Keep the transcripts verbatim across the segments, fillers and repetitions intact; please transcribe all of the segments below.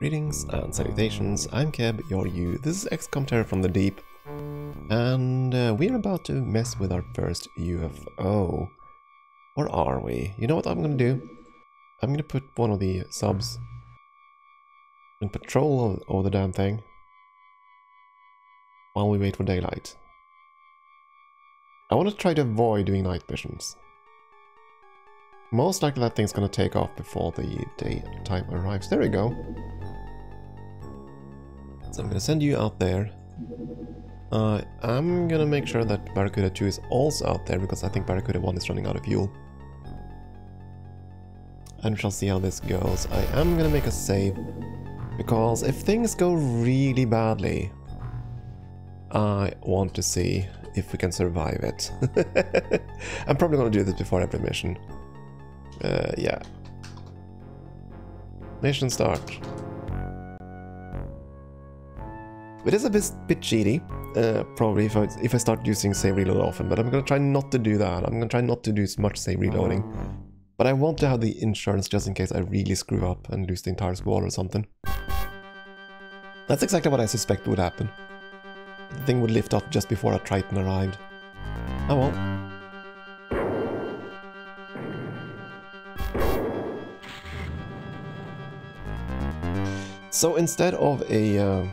Greetings and salutations, I'm Keb, you're you, this is X-Com from the Deep, and uh, we're about to mess with our first U F O. Or are we? You know what I'm gonna do? I'm gonna put one of the subs in patrol of, of the damn thing while we wait for daylight. I want to try to avoid doing night missions. Most likely that thing's gonna take off before the daytime arrives. There we go. So I'm gonna send you out there. Uh, I'm gonna make sure that Barracuda two is also out there, because I think Barracuda one is running out of fuel. And we shall see how this goes. I am gonna make a save, because if things go really badly, I want to see if we can survive it. I'm probably gonna do this before every mission. Uh, yeah. Mission start. It is a bit, bit cheaty, uh, probably, if I, if I start using save reload often, but I'm gonna try not to do that. I'm gonna try not to do as much save reloading. But I want to have the insurance just in case I really screw up and lose the entire squad or something. That's exactly what I suspect would happen. The thing would lift off just before a Triton arrived. Oh well. So instead of a uh,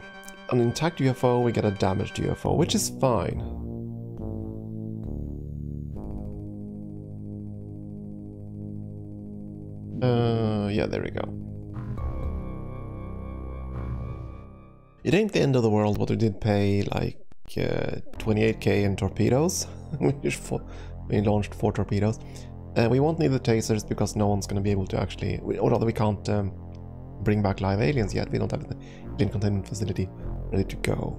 an intact U F O, we get a damaged U F O, which is fine. Uh, yeah, there we go. It ain't the end of the world, but we did pay like uh, twenty-eight K in torpedoes. we, for, we launched four torpedoes. Uh, we won't need the tasers because no one's going to be able to actually... Or rather, we can't... Um, bring back live aliens yet. We don't have the alien containment facility ready to go.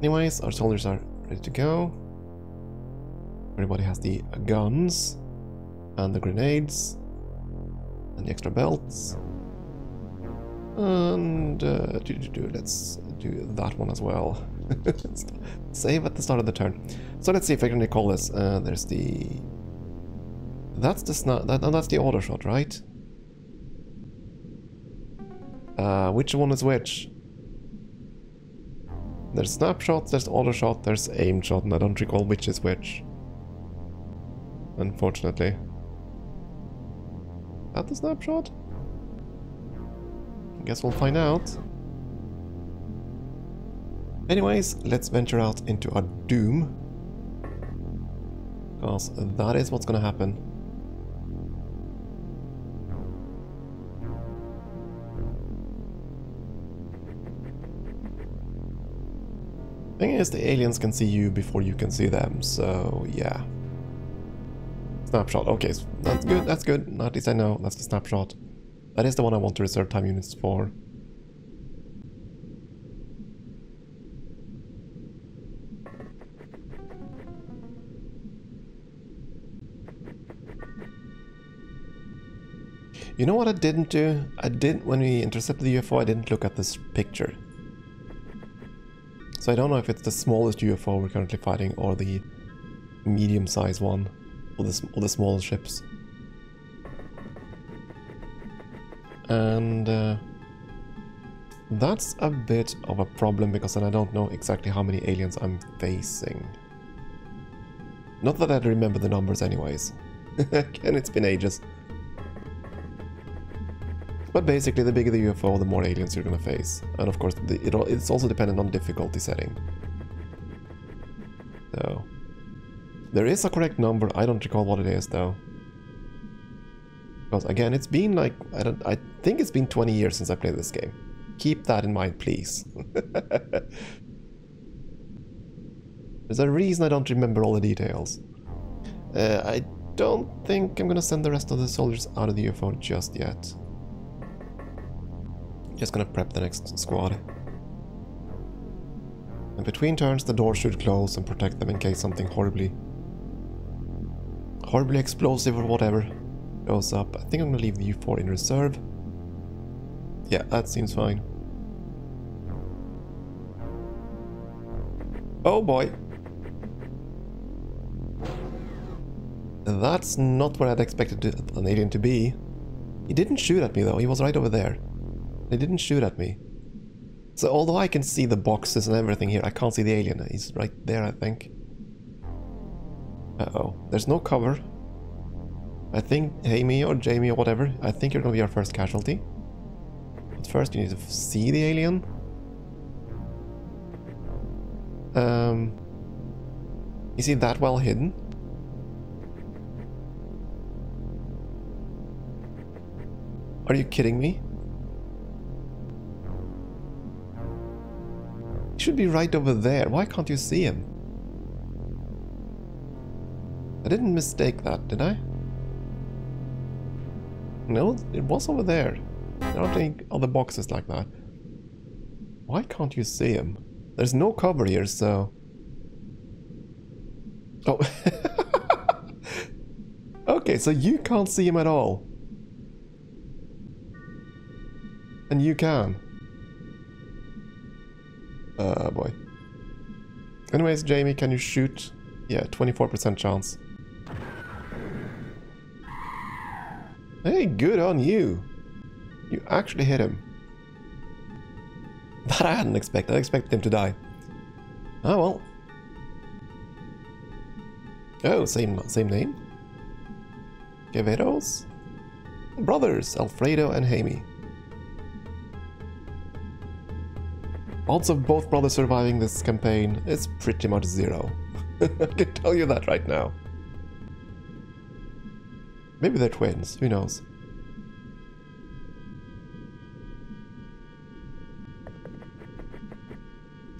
Anyways, our soldiers are ready to go. Everybody has the guns and the grenades and the extra belts. And uh, do, do, do, let's do that one as well. Save at the start of the turn. So let's see if I can recall this. Uh, there's the... That's the sna that, and that's the auto shot, right? Uh, which one is which? There's snapshot, there's auto shot, there's aim shot, and I don't recall which is which. Unfortunately. Is that the snapshot? I guess we'll find out. Anyways, let's venture out into our doom. Because that is what's gonna happen. Thing is, the aliens can see you before you can see them, so yeah. Snapshot, okay, so that's good, that's good. At least I know, that's the snapshot. That is the one I want to reserve time units for. You know what I didn't do? I didn't, when we intercepted the U F O, I didn't look at this picture. So I don't know if it's the smallest U F O we're currently fighting or the medium-sized one, or the, or the small ships. And uh, that's a bit of a problem, because then I don't know exactly how many aliens I'm facing. Not that I remember the numbers anyways. Again, it's been ages. But basically, the bigger the U F O, the more aliens you're gonna face. And of course, the, it, it's also dependent on difficulty setting. So... There is a correct number, I don't recall what it is though. Because again, it's been like... I, don't, I think it's been twenty years since I played this game. Keep that in mind, please. There's a reason I don't remember all the details. Uh, I don't think I'm gonna send the rest of the soldiers out of the U F O just yet. Just gonna prep the next squad. And between turns, the door should close and protect them in case something horribly... horribly explosive or whatever goes up. I think I'm gonna leave the U four in reserve. Yeah, that seems fine. Oh boy! That's not where I'd expected an alien to be. He didn't shoot at me though, he was right over there. They didn't shoot at me. So although I can see the boxes and everything here, I can't see the alien. He's right there, I think. Uh-oh. There's no cover. I think Hamie or Jamie or whatever, I think you're gonna be our first casualty. But first you need to see the alien. Um... Is he that well hidden? Are you kidding me? He should be right over there. Why can't you see him? I didn't mistake that, did I? No, it was over there. There aren't any other boxes like that. Why can't you see him? There's no cover here, so... Oh. Okay, so you can't see him at all. And you can. Uh, boy. Anyways, Jamie, can you shoot? Yeah, twenty-four percent chance. Hey, good on you. You actually hit him. That I hadn't expected. I expected him to die. Oh, well. Oh, same same name. Gaveros. Brothers, Alfredo and Hamie. Odds of both brothers surviving this campaign is pretty much zero. I can tell you that right now. Maybe they're twins, who knows.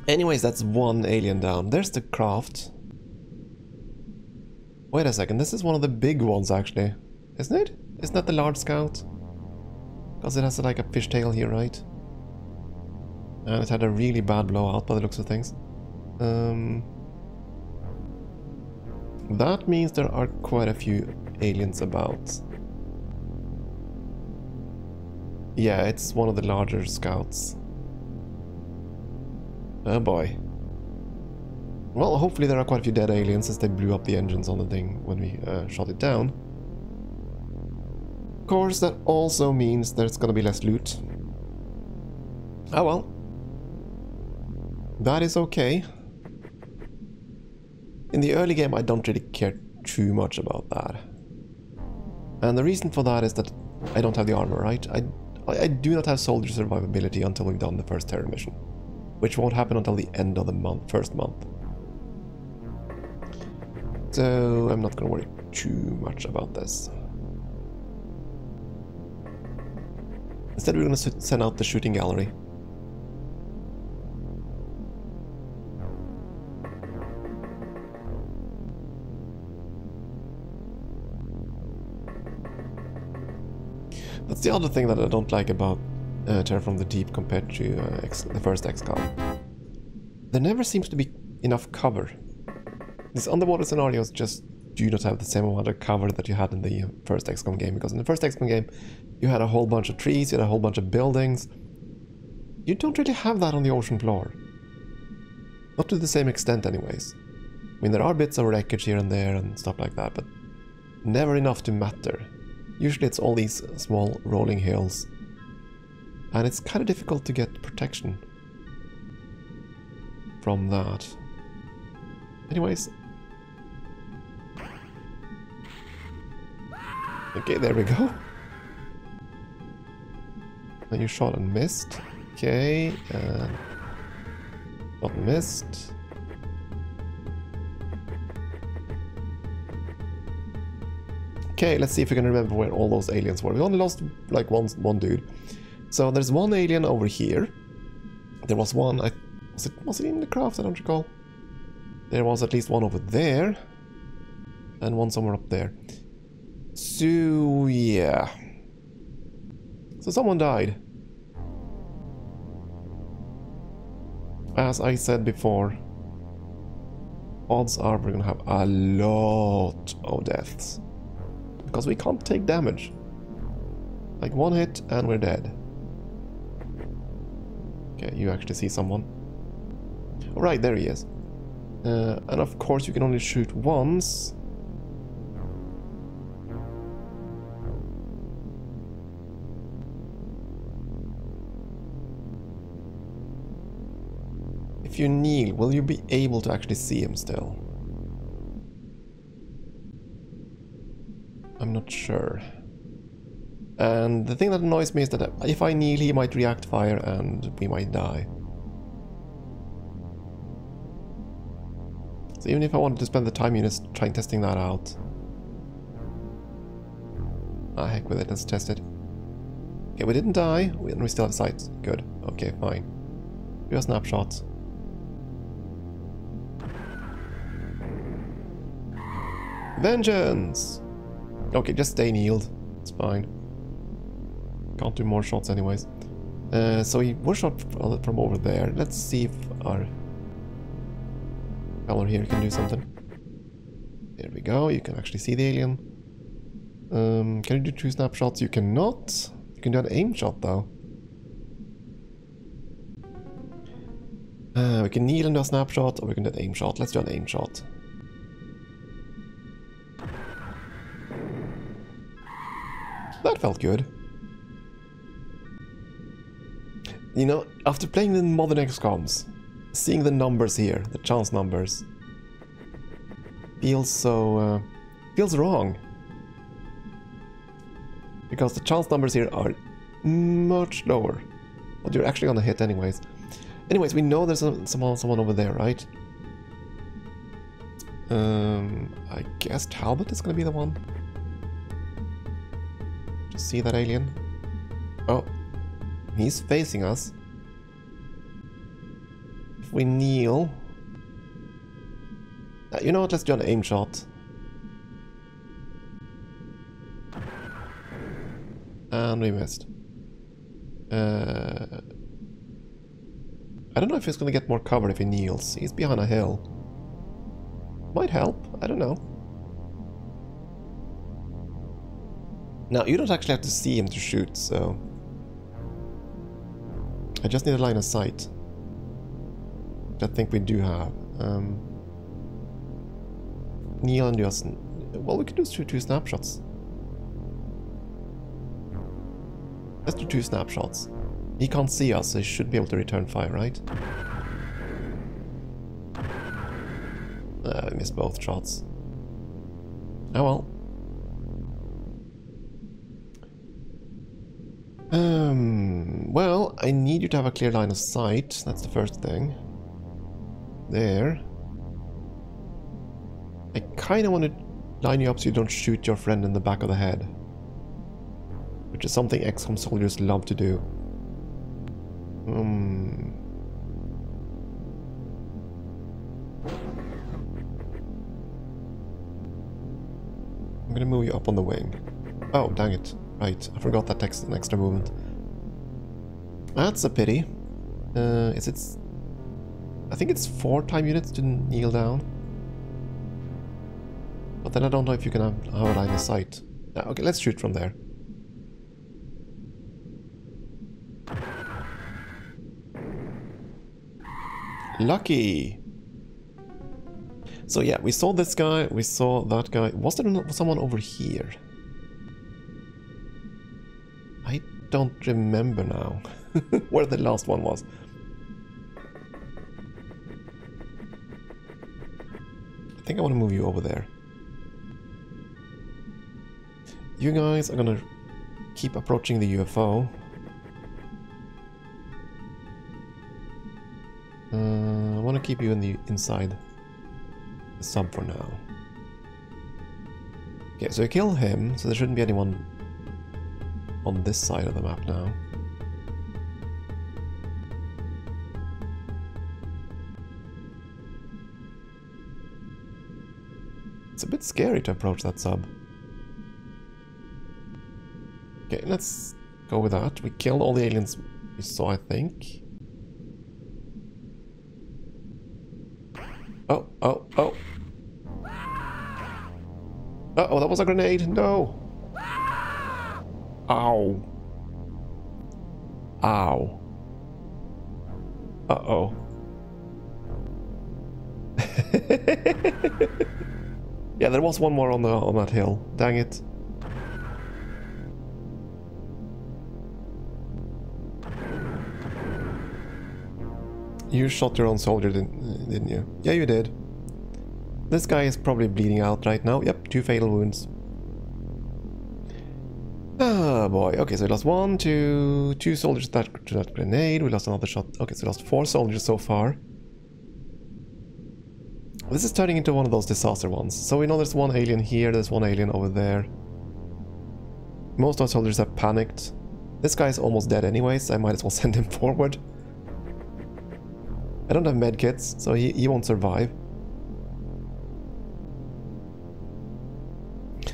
Anyways, that's one alien down. There's the craft. Wait a second, this is one of the big ones actually, isn't it? Isn't that the large scout? Because it has like a fishtail here, right? And it had a really bad blowout by the looks of things. Um, that means there are quite a few aliens about. Yeah, it's one of the larger scouts. Oh boy. Well, hopefully there are quite a few dead aliens since they blew up the engines on the thing when we uh, shot it down. Of course, that also means there's gonna be less loot. Oh well. That is okay. In the early game, I don't really care too much about that. And the reason for that is that I don't have the armor, right? I, I do not have soldier survivability until we've done the first Terror mission. Which won't happen until the end of the month, first month. So I'm not gonna worry too much about this. Instead we're gonna send out the shooting gallery. That's the other thing that I don't like about uh, Terror from the Deep compared to uh, X the first X COM. There never seems to be enough cover. These underwater scenarios just do not have the same amount of cover that you had in the first X COM game, because in the first X COM game you had a whole bunch of trees, you had a whole bunch of buildings. You don't really have that on the ocean floor. Not to the same extent anyways. I mean, there are bits of wreckage here and there and stuff like that, but never enough to matter. Usually it's all these small rolling hills, and it's kind of difficult to get protection from that. Anyways. Okay, there we go. And you shot and missed. Okay, uh, not missed. Okay, let's see if we can remember where all those aliens were. We only lost like one one dude. So there's one alien over here. There was one. I, was it was it in the craft? I don't recall. There was at least one over there, and one somewhere up there. So, yeah. So someone died. As I said before, odds are we're gonna have a lot of deaths. Because we can't take damage. Like one hit and we're dead. Okay, you actually see someone. Alright, there he is. Uh, and of course you can only shoot once. If you kneel, will you be able to actually see him still? I'm not sure. And the thing that annoys me is that if I kneel, he might react fire and we might die. So even if I wanted to spend the time units trying testing that out... Ah, heck with it, let's test it. Okay, we didn't die, we, and we still have sight. Good, okay, fine. Do a snapshot. Vengeance! Okay, just stay kneeled. It's fine. Can't do more shots anyways. Uh, so he was shot from over there. Let's see if our camera here can do something. There we go. You can actually see the alien. Um, can you do two snapshots? You cannot. You can do an aim shot though. Uh, we can kneel and do a snapshot, or we can do an aim shot. Let's do an aim shot. That felt good. You know, after playing the modern X-Coms, seeing the numbers here, the chance numbers, feels so... Uh, feels wrong. Because the chance numbers here are much lower. But you're actually gonna hit anyways. Anyways, we know there's a, someone, someone over there, right? Um, I guess Talbot is gonna be the one. Just see that alien? Oh. He's facing us. If we kneel... Uh, you know what, let's do an aim shot. And we missed. Uh, I don't know if he's gonna get more cover if he kneels. He's behind a hill. Might help, I don't know. Now, you don't actually have to see him to shoot, so... I just need a line of sight. I think we do have. Um, Neil and Jason. Well, we could do two, two snapshots. Let's do two snapshots. He can't see us, so he should be able to return fire, right? Uh, we missed both shots. Oh well. Um, well, I need you to have a clear line of sight. That's the first thing. There. I kind of want to line you up so you don't shoot your friend in the back of the head. Which is something X COM soldiers love to do. Um. I'm going to move you up on the wing. Oh, dang it. Right, I forgot that takes an extra movement. That's a pity. Uh, is it... I think it's four time units to kneel down. But then I don't know if you can have, have a line of sight. Ah, okay, let's shoot from there. Lucky! So yeah, we saw this guy, we saw that guy. Was there someone over here? Don't remember now where the last one was. I think I want to move you over there. You guys are gonna keep approaching the U F O. Uh, I want to keep you in the inside the sub for now. Okay, so you kill him, so there shouldn't be anyone on this side of the map now. It's a bit scary to approach that sub. Okay, let's go with that. We killed all the aliens we saw, I think. Oh, oh, oh. Uh-oh, that was a grenade. No. Ow. Ow. Uh-oh. Yeah, there was one more on the on that hill. Dang it. You shot your own soldier, didn't, didn't you? Yeah, you did. This guy is probably bleeding out right now. Yep, two fatal wounds. Ah, boy. Okay, so we lost one, two, two soldiers to that, to that grenade. We lost another shot. Okay, so we lost four soldiers so far. This is turning into one of those disaster ones. So we know there's one alien here, there's one alien over there. Most of our soldiers have panicked. This guy is almost dead anyways, I might as well send him forward. I don't have medkits, so he, he won't survive.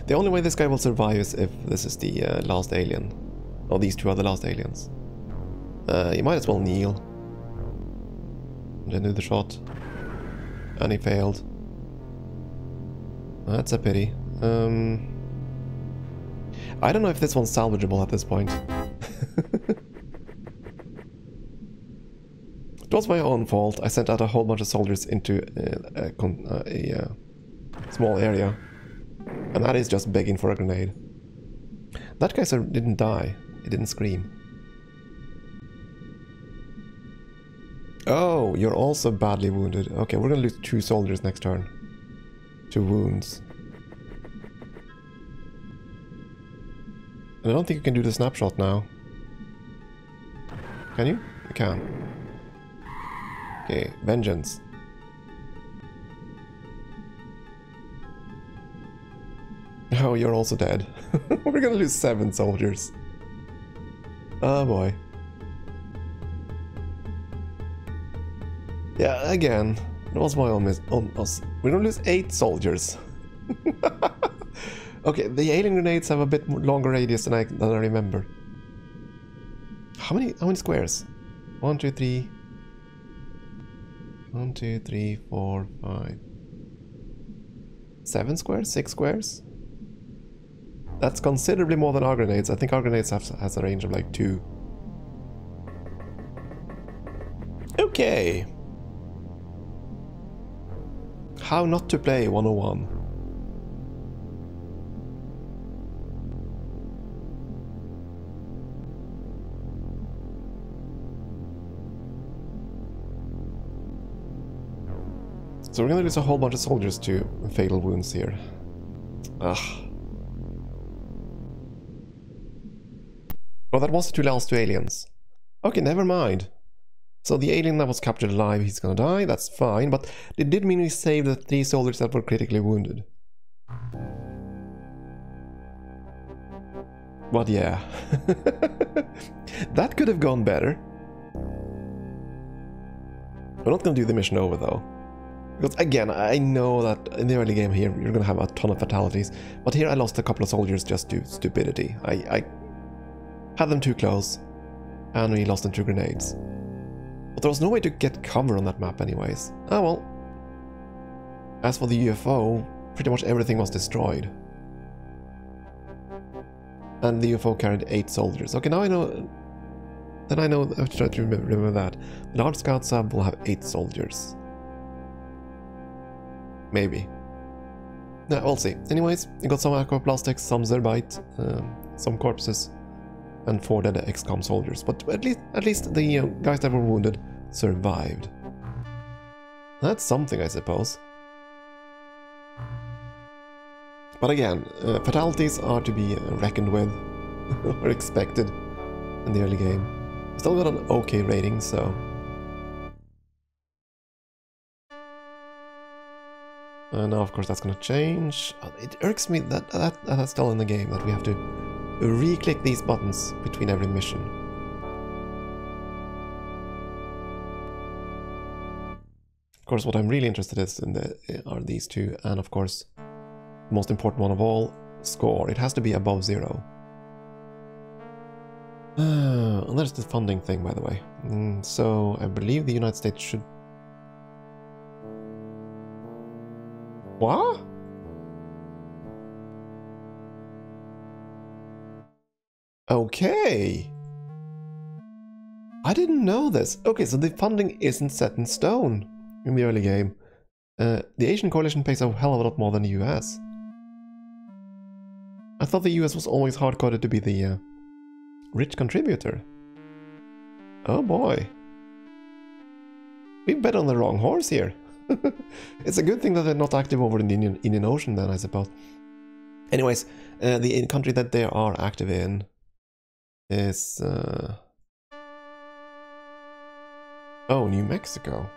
The only way this guy will survive is if this is the uh, last alien. Or these two are the last aliens. Uh, you might as well kneel. Then do the shot. And he failed. That's a pity. Um, I don't know if this one's salvageable at this point. It was my own fault. I sent out a whole bunch of soldiers into a, a, a, a small area. And that is just begging for a grenade. That guy didn't die. He didn't scream. Oh, you're also badly wounded. Okay, we're gonna lose two soldiers next turn. Two wounds. And I don't think you can do the snapshot now. Can you? You can. Okay, vengeance. Oh, you're also dead. We're gonna lose seven soldiers. Oh boy. Yeah, again, it was my own miss. Oh, we're gonna lose eight soldiers. Okay, the alien grenades have a bit longer radius than I, than I remember. How many? How many squares? One, two, three. One, two, three, four, five. Seven squares? Six squares? That's considerably more than our grenades. I think our grenades have has a range of like two. Okay. How not to play one oh one. So we're gonna lose a whole bunch of soldiers to fatal wounds here. Ugh. Well, that was the two last two aliens. Okay, never mind. So the alien that was captured alive, he's gonna die, that's fine, but it did mean we saved the three soldiers that were critically wounded. But yeah. That could have gone better. We're not gonna do the mission over though. Because again, I know that in the early game here, you're gonna have a ton of fatalities, but here I lost a couple of soldiers just to stupidity. I... I had them too close, and we lost them two grenades. But there was no way to get cover on that map anyways. Ah well. As for the U F O, pretty much everything was destroyed. And the U F O carried eight soldiers. Okay, now I know... Then I know... I have to try to remember that. The large scout sub will have eight soldiers. Maybe. Yeah, we'll see. Anyways, you got some aquaplastics, some zerbite, um, some corpses. And four dead X COM soldiers, but at least at least the uh, guys that were wounded survived. That's something, I suppose. But again, uh, fatalities are to be reckoned with, or expected, in the early game. Still got an okay rating, so... And now, of course, that's gonna change. It irks me that, that that's still in the game, that we have to re-click these buttons between every mission. Of course, what I'm really interested in the, are these two, and of course, the most important one of all, score. It has to be above zero. Uh, and there's the funding thing, by the way. Mm, so, I believe the United States should... What? Okay! I didn't know this. Okay, so the funding isn't set in stone in the early game. Uh, the Asian Coalition pays a hell of a lot more than the U S. I thought the U S was always hard-coded to be the uh, rich contributor. Oh boy. we bet on the wrong horse here. It's a good thing that they're not active over in the Indian, Indian Ocean then, I suppose. Anyways, uh, the country that they are active in is... Uh... Oh, New Mexico.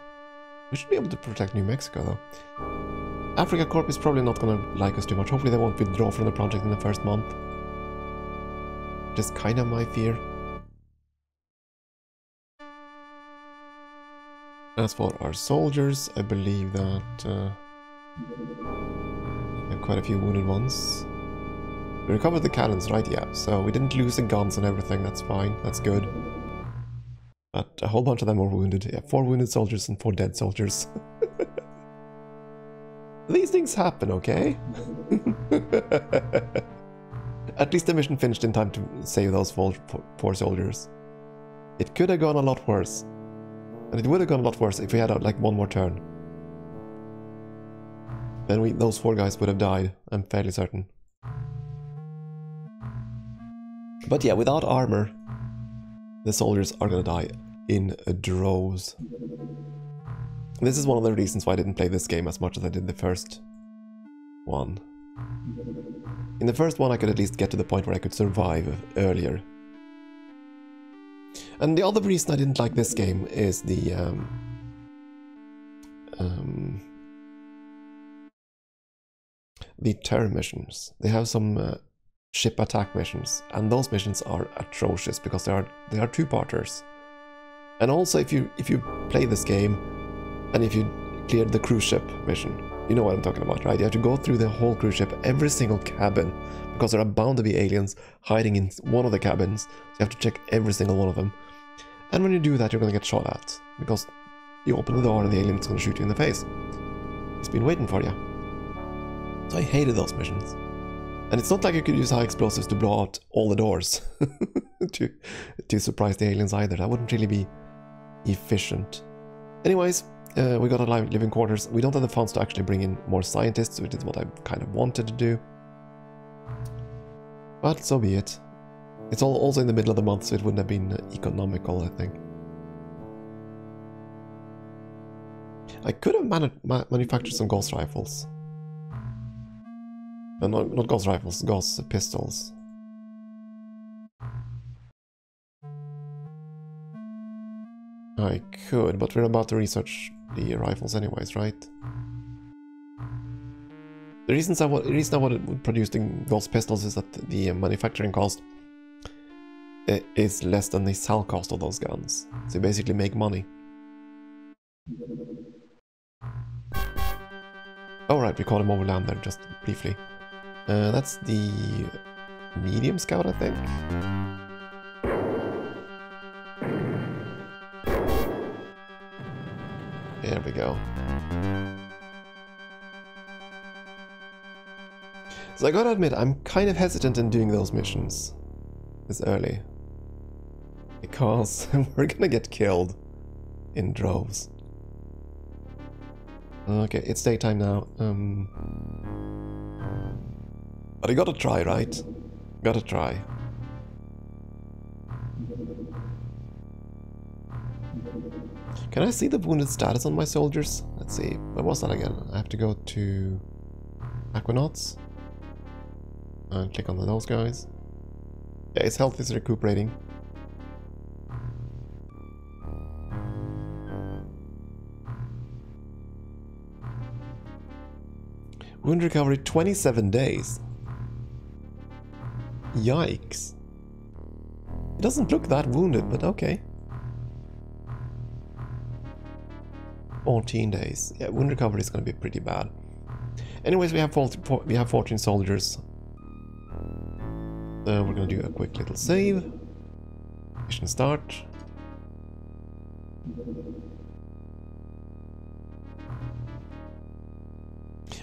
We should be able to protect New Mexico, though. Africa Corp is probably not going to like us too much. Hopefully they won't withdraw from the project in the first month. Which is kind of my fear. As for our soldiers, I believe that uh, we have quite a few wounded ones. We recovered the cannons, right? Yeah, so we didn't lose the guns and everything, that's fine, that's good. But a whole bunch of them were wounded. Yeah, four wounded soldiers and four dead soldiers. These things happen, okay? At least the mission finished in time to save those four, four soldiers. It could have gone a lot worse. And it would have gone a lot worse if we had like one more turn. Then we, those four guys would have died, I'm fairly certain. But yeah, without armor, the soldiers are gonna die in droves. This is one of the reasons why I didn't play this game as much as I did the first one. In the first one I could at least get to the point where I could survive earlier. And the other reason I didn't like this game is the um, um, the terror missions. They have some uh, ship attack missions, and those missions are atrocious because they are they are two-parters. And also, if you if you play this game, and if you cleared the cruise ship mission, you know what I'm talking about, right? You have to go through the whole cruise ship, every single cabin, because there are bound to be aliens hiding in one of the cabins, so you have to check every single one of them. And when you do that, you're gonna get shot at, because you open the door and the alien's gonna shoot you in the face. It's been waiting for you. So I hated those missions. And it's not like you could use high explosives to blow out all the doors to, to surprise the aliens either. That wouldn't really be efficient. Anyways, Uh, we got a live living quarters. We don't have the funds to actually bring in more scientists, which is what I kind of wanted to do. But so be it. It's all also in the middle of the month, so it wouldn't have been economical, I think. I could have man ma manufactured some Gauss rifles. No, no, not Gauss rifles, Gauss pistols. I could, but we're about to research the rifles anyways, right? The reasons I want, the reason I wanted producing Gauss pistols is that the manufacturing cost is less than the sell cost of those guns. So you basically make money. Oh right, we caught him over land there just briefly. Uh, that's the medium scout, I think. There we go. So I gotta admit, I'm kind of hesitant in doing those missions this early. Because we're gonna get killed in droves. Okay, it's daytime now. Um, but I gotta try, right? Gotta try. Can I see the wounded status on my soldiers? Let's see, where was that again? I have to go to Aquanauts and click on those guys. Yeah, his health is recuperating. Wound recovery twenty-seven days. Yikes. It doesn't look that wounded, but okay. fourteen days. Yeah, wound recovery is going to be pretty bad. Anyways, we have fourteen soldiers. Uh, we're going to do a quick little save. Mission start.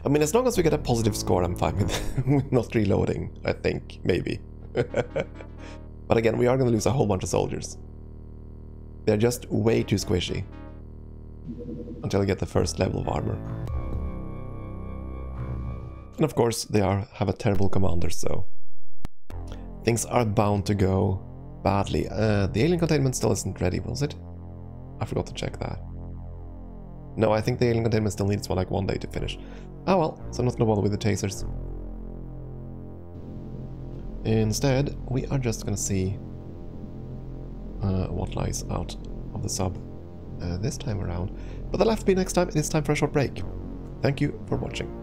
I mean, as long as we get a positive score, I'm fine with, with not reloading, I think, maybe. But again, we are going to lose a whole bunch of soldiers. They're just way too squishy. Until I get the first level of armor. And of course they are have a terrible commander, so things are bound to go badly. Uh, the alien containment still isn't ready, was it? I forgot to check that. No, I think the alien containment still needs like one day to finish. Ah well, so I'm not gonna bother with the tasers. Instead, we are just gonna see uh, what lies out of the sub uh, this time around. But that'll have to be next time. It is time for a short break. Thank you for watching.